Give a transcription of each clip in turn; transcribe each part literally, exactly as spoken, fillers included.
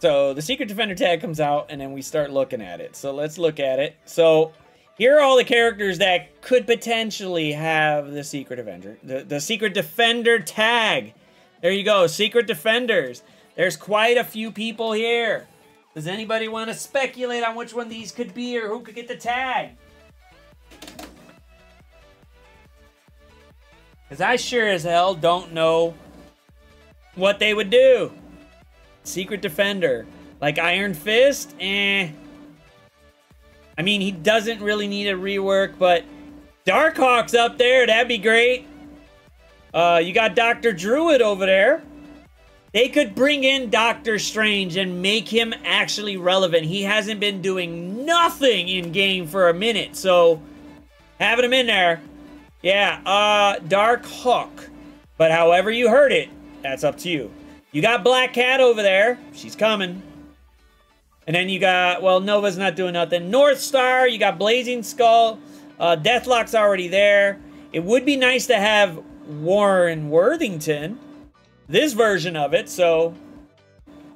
So the Secret Defender tag comes out, and then we start looking at it. So let's look at it. So here are all the characters that could potentially have the Secret Avenger, the, the Secret Defender tag. There you go, Secret Defenders. There's quite a few people here. Does anybody want to speculate on which one these could be or who could get the tag? Because I sure as hell don't know what they would do. Secret Defender. Like Iron Fist? Eh. I mean, he doesn't really need a rework, but Dark Hawk's up there. That'd be great. Uh, you got Doctor Druid over there. They could bring in Doctor Strange and make him actually relevant. He hasn't been doing nothing in-game for a minute, so having him in there. Yeah, uh, Dark Hawk. But however you heard it, that's up to you. You got Black Cat over there. She's coming. And then you got, well, Nova's not doing nothing. North Star, you got Blazing Skull. Uh, Deathlok's already there. It would be nice to have Warren Worthington. This version of it, so...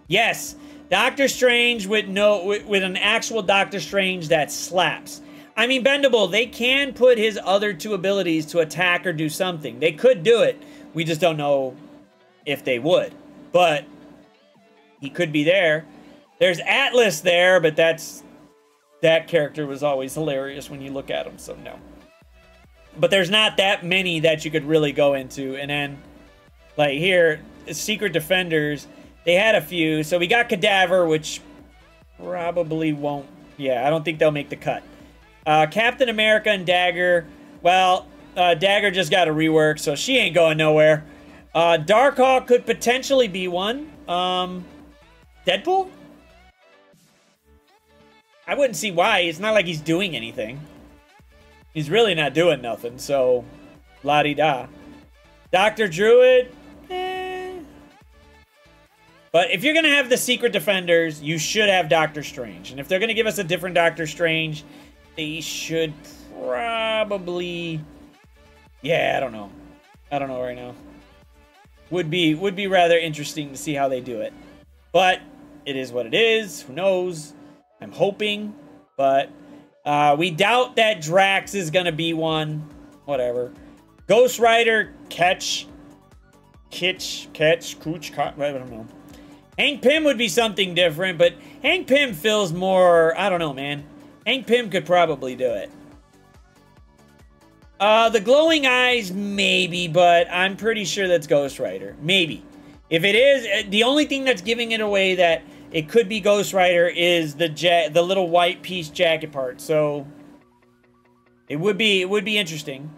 Yes, Doctor Strange with, no, with, with an actual Doctor Strange that slaps. I mean, Bendable, they can put his other two abilities to attack or do something. They could do it. We just don't know if they would. But he could be there. There's Atlas there, but that's that character was always hilarious when you look at him, so no. But there's not that many that you could really go into. And then, like here, Secret Defenders, they had a few. So we got Cadaver, which probably won't. Yeah, I don't think they'll make the cut. Uh, Captain America and Dagger. Well, uh, Dagger just got a rework, so she ain't going nowhere. Uh, Darkhawk could potentially be one. Um, Deadpool? I wouldn't see why. It's not like he's doing anything. He's really not doing nothing, so la-di-da. Doctor Druid? Eh. But if you're going to have the Secret Defenders, you should have Doctor Strange. And if they're going to give us a different Doctor Strange, they should probably... Yeah, I don't know. I don't know right now. Would be would be rather interesting to see how they do it. But it is what it is. Who knows? I'm hoping. But uh, we doubt that Drax is going to be one. Whatever. Ghost Rider, catch. Kitch, catch, cooch, I don't know. Hank Pym would be something different. But Hank Pym feels more, I don't know, man. Hank Pym could probably do it. Uh, the glowing eyes, maybe, but I'm pretty sure that's Ghost Rider. Maybe. If it is, the only thing that's giving it away that it could be Ghost Rider is the ja the little white piece jacket part. So it would be it would be interesting.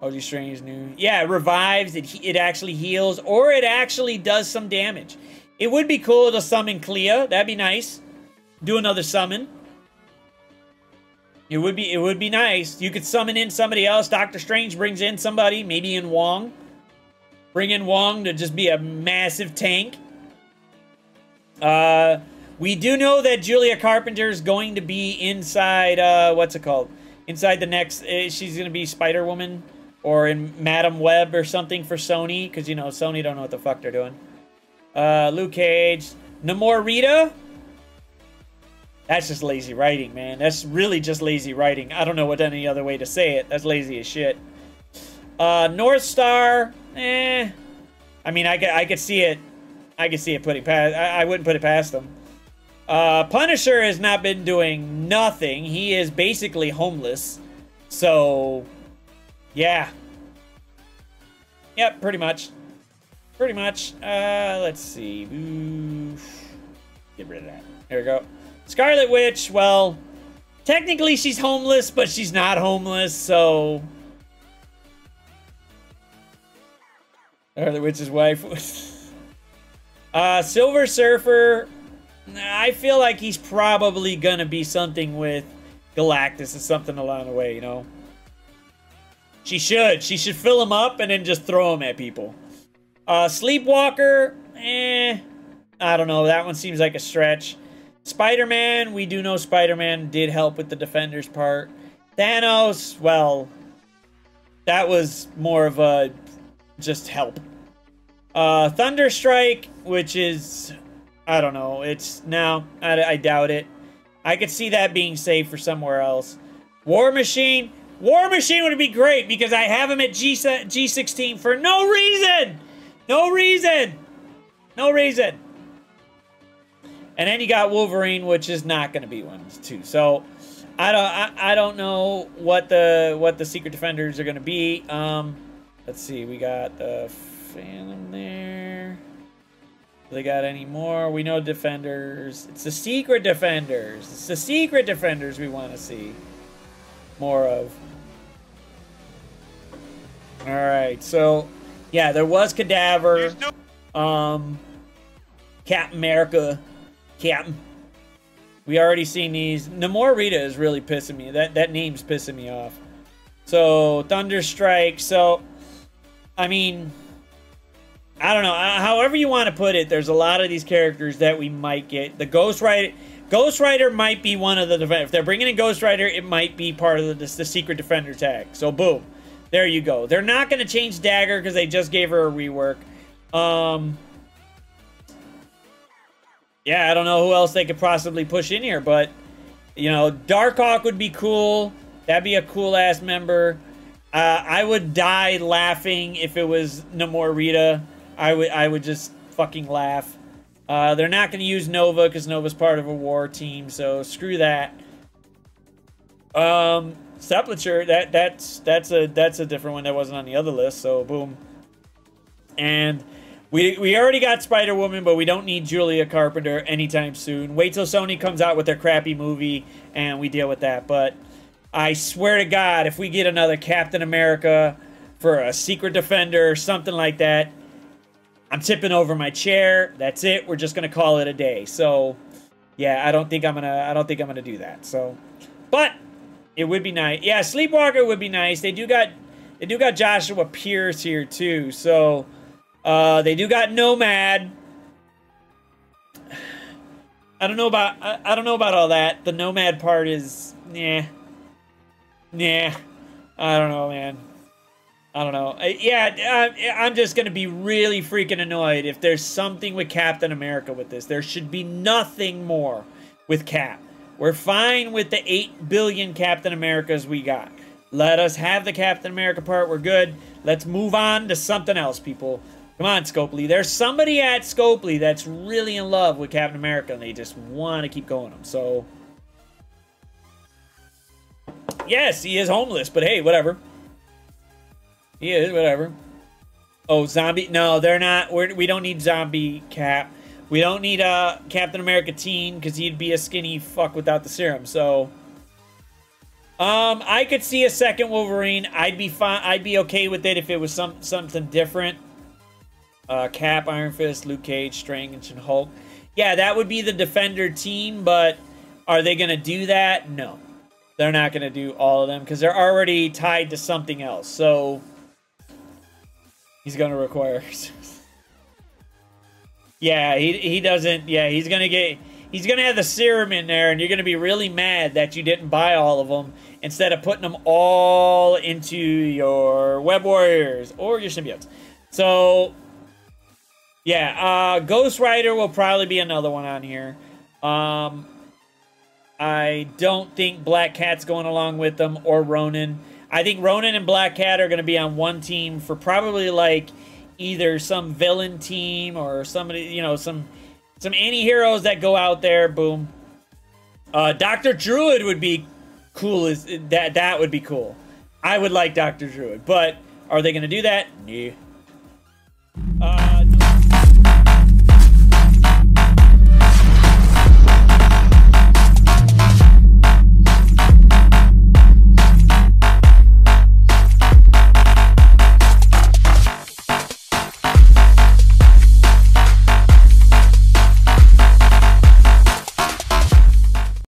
Oh, these strange new. Yeah, it revives. It it actually heals, or it actually does some damage. It would be cool to summon Clea. That'd be nice. Do another summon. It would be it would be nice. You could summon in somebody else. Doctor Strange brings in somebody, maybe in Wong. Bring in Wong to just be a massive tank. Uh, we do know that Julia Carpenter is going to be inside. Uh, what's it called? Inside the next. Uh, she's going to be Spider Woman or in Madam Web or something for Sony, because you know Sony don't know what the fuck they're doing. Uh, Luke Cage, Namorita. That's just lazy writing, man. That's really just lazy writing. I don't know what any other way to say it. That's lazy as shit. Uh, North Star, eh. I mean, I could, I could see it. I could see it putting past. I, I wouldn't put it past them. Uh, Punisher has not been doing nothing. He is basically homeless. So, yeah. Yep, pretty much. Pretty much. Uh, let's see. Ooh. Get rid of that. There we go. Scarlet Witch, well, technically she's homeless, but she's not homeless, so... Scarlet Witch's wife. uh, Silver Surfer, I feel like he's probably gonna be something with Galactus or something along the way, you know? She should. She should fill him up and then just throw him at people. Uh, Sleepwalker, eh, I don't know. That one seems like a stretch. Spider-Man, we do know Spider-Man did help with the Defenders part. Thanos, well, that was more of a just help. Uh, Thunderstrike, which is I don't know. It's no, I, I doubt it. I could see that being saved for somewhere else. War Machine. War Machine would be great because I have him at G sixteen for no reason. No reason. No reason. And then you got Wolverine, which is not going to be one too. So I don't I, I don't know what the what the Secret Defenders are going to be. Um, let's see. We got the Phantom there. Do they got any more? We know Defenders. It's the Secret Defenders. It's the Secret Defenders we want to see more of. All right. So yeah, there was Cadaver. Um, Captain America. Captain. We already seen these. Namorita is really pissing me. That that name's pissing me off. So Thunderstrike. So, I mean, I don't know. However you want to put it, there's a lot of these characters that we might get. The Ghost Rider. Ghost Rider might be one of the defenders. If they're bringing in Ghost Rider, it might be part of the the, the Secret Defender tag. So boom, there you go. They're not going to change Dagger because they just gave her a rework. Um. Yeah, I don't know who else they could possibly push in here, but, you know, Dark Hawk would be cool. That'd be a cool-ass member. Uh, I would die laughing if it was Namorita. I would I would just fucking laugh. Uh, they're not going to use Nova because Nova's part of a war team, so screw that. Um, Sepulture, that, that's, that's, a, that's a different one that wasn't on the other list, so boom. And... We, we already got Spider Woman, but we don't need Julia Carpenter anytime soon. Wait till Sony comes out with their crappy movie and we deal with that. But I swear to God, if we get another Captain America for a Secret Defender or something like that, I'm tipping over my chair. That's it. We're just going to call it a day. So, yeah, I don't think I'm going to I don't think I'm going to do that. So, but it would be nice. Yeah, Sleepwalker would be nice. They do got they do got Joshua Pierce here too. So, Uh, they do got Nomad. I don't know about I, I don't know about all that. The Nomad part is nah, nah. I don't know, man. I don't know. I, yeah, I, I'm just gonna be really freaking annoyed if there's something with Captain America with this. There should be nothing more with Cap. We're fine with the eight billion Captain Americas we got. Let us have the Captain America part. We're good. Let's move on to something else, people. Come on, Scopely. There's somebody at Scopely that's really in love with Captain America, and they just want to keep going him. So, yes, he is homeless, but hey, whatever. He is, whatever. Oh, zombie. No, they're not. We're, we don't need zombie Cap. We don't need uh, Captain America teen, because he'd be a skinny fuck without the serum, so... Um, I could see a second Wolverine. I'd be fine. I'd be okay with it if it was some something different. Uh, Cap, Iron Fist, Luke Cage, Strange, and Hulk. Yeah, that would be the Defender team, but are they going to do that? No. They're not going to do all of them because they're already tied to something else. So, he's going to require... yeah, he, he doesn't... Yeah, he's going to get... He's going to have the serum in there, and you're going to be really mad that you didn't buy all of them instead of putting them all into your Web Warriors or your symbiotes. So, yeah, uh, Ghost Rider will probably be another one on here. Um, I don't think Black Cat's going along with them or Ronan. I think Ronan and Black Cat are going to be on one team for probably, like, either some villain team or somebody, you know, some... Some anti-heroes that go out there, boom. Uh, Doctor Druid would be cool. As, that that would be cool. I would like Doctor Druid, but are they going to do that? No. Uh